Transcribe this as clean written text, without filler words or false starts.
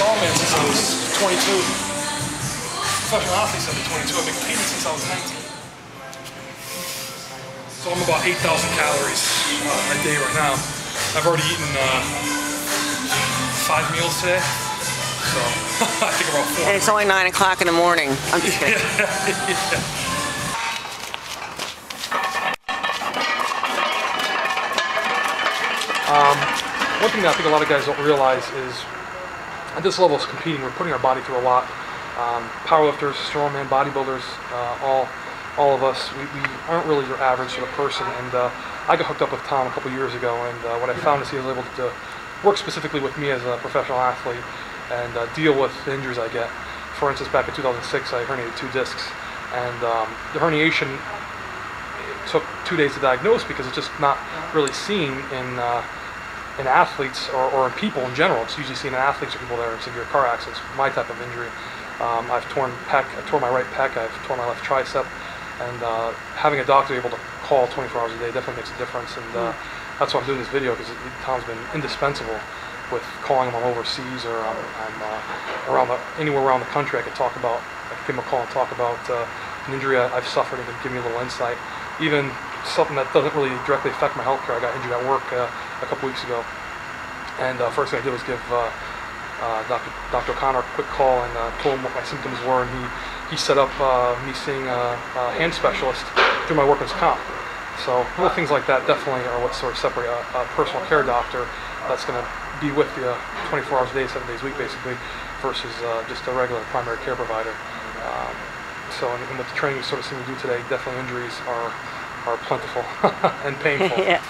strongman since I was 22. Professional athlete since I was 22. I've been competing since I was 19. So I'm about 8,000 calories a day right now. I've already eaten 5 meals today. So I think about 4. And it's only 9 o'clock in the morning. I'm just kidding. Yeah. One thing that I think a lot of guys don't realize is at this level of competing, we're putting our body through a lot. Powerlifters, strongman, bodybuilders, all of us, we aren't really your average sort of person. And I got hooked up with Tom a couple years ago, and what I found is he was able to work specifically with me as a professional athlete and deal with the injuries I get. For instance, back in 2006, I herniated 2 discs, and the herniation took 2 days to diagnose because it's just not really seen in athletes or in people in general. It's usually seen in athletes or people that are in severe car accidents, my type of injury. I've torn pec, I tore my right pec, I've torn my left tricep, and having a doctor able to call 24 hours a day definitely makes a difference, and that's why I'm doing this video, because Tom's been indispensable with calling him. I'm overseas, or I'm anywhere around the country. I can give him a call and talk about an injury I've suffered and give me a little insight. Even something that doesn't really directly affect my health care. I got injured at work a couple weeks ago, and first thing I did was give Dr. O'Connor a quick call and told him what my symptoms were, and he set up me seeing a hand specialist through my workman's comp. So little things like that definitely are what sort of separate a personal care doctor that's going to be with you 24 hours a day, 7 days a week basically, versus just a regular primary care provider. So, and with the training we sort of seem to do today, definitely injuries are plentiful and painful. Yeah.